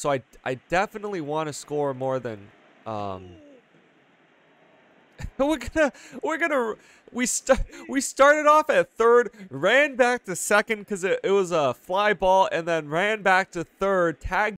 So I definitely want to score more than we started off at third, ran back to second because it was a fly ball, and then ran back to third, tagged